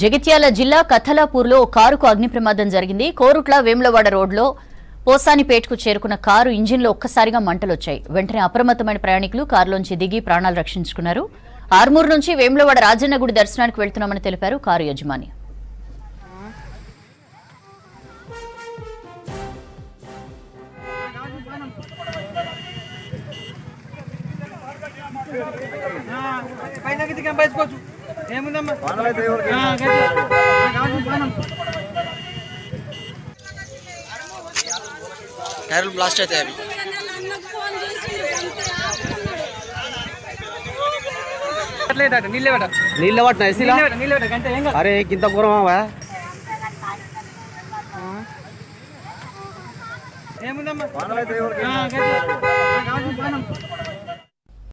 జగిత్యాల జిల్లా కథలాపూర్లో కారుకు అగ్ని ప్రమాదం జరిగింది. కోరుట్ల వేములవాడ రోడ్లో పోసానిపేటకు చేరుకున్న కారు ఇంజిన్లో ఒక్కసారిగా మంటలొచ్చాయి. వెంటనే అప్రమత్తమైన ప్రయాణికులు కారులోంచి దిగి ప్రాణాలు రక్షించుకున్నారు. ఆర్మూరు నుంచి వేములవాడ రాజన్న గుడి దర్శనానికి వెళ్తున్నామని తెలిపారు కారు యజమాని. టైర్లు బ్లాస్ట్ అవుతాయి. అవి నీళ్ళు పట్టిన అరే ఇంత దూరమా ఏముందమ్మా